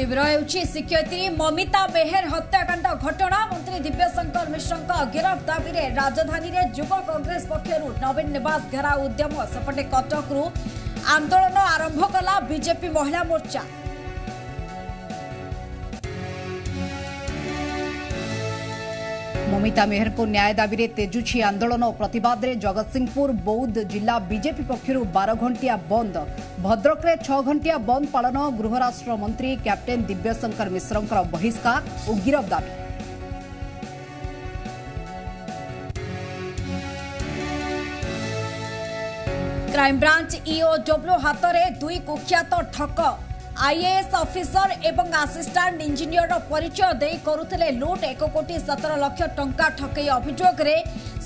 तीव्र शिक्षयित्री ममिता मेहर हत्याकांड घटना मंत्री दिव्यशंकर मिश्र गिरफ दाबी रे राजधानी रे युवा कांग्रेस पक्षरु नवीन निवास घेराव उद्यम सेपटे कटक रु आंदोलन आरंभ कला बीजेपी महिला मोर्चा। ममिता मेहर को न्याय दाबी रे तेजुछि आंदोलन और प्रतिवाद रे जगतसिंहपुर बौद्ध जिला बीजेपी पक्षरु 12 घंटिया बंद, भद्रक रे 6 घंटिया बंद पालन, गृह राष्ट्र मंत्री कैप्टेन दिव्यशंकर मिश्रंकर बहिष्कार और गिरफ दाबी। क्राइमब्रांच ईओडब्ल्यू हाथ में 2 कुख्यात ठक आईएएस ऑफिसर एवं असिस्टेंट इंजीनियर परिचय दे करुले लुट 1 कोटी 17 लाख टंका ठकई अभियोग रे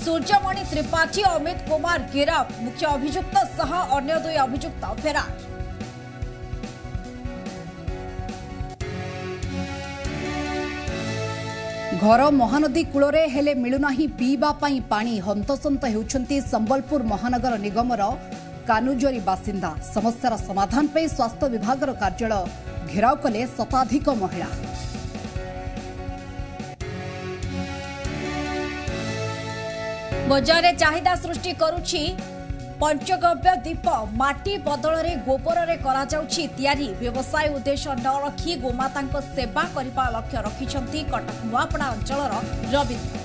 सूर्यमणि त्रिपाठी अमित कुमार गिरफ, मुख्य अभियुक्त सह अन्य 2 अभियुक्त फेरार। घर महानदी कूलरे हेले मिलुना ही पीबा पाई पानी, हंतसंत हेउछंती संबलपुर महानगर निगमर कानुजोरी बासिंदा। समस्यार समाधान पे स्वास्थ्य विभागर कार्यालय घेराव कले शताधिक महिला। बजारे चाहिदा सृष्टि करुछि पंचगव्य दीप, माटी बदल गोबर रे करा जाउछि तयारी, व्यवसाय उद्देश्य न रखी गोमाता सेवा करने लक्ष्य रखिछंती कटक नुआपड़ा अंचल रवींद्र।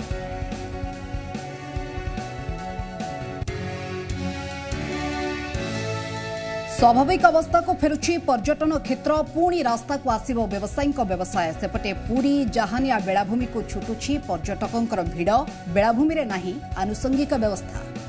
स्वाभाविक अवस्था को फेरुछि पर्यटन क्षेत्र, पुणी रास्ता को आसिबो व्यवसायी व्यवसाय। सेपटे पूरी जहानिया बेलाभूमि को छुटुछि पर्यटकों भिड़, बेलाभूमि रे नाही आनुषंगिक व्यवस्था।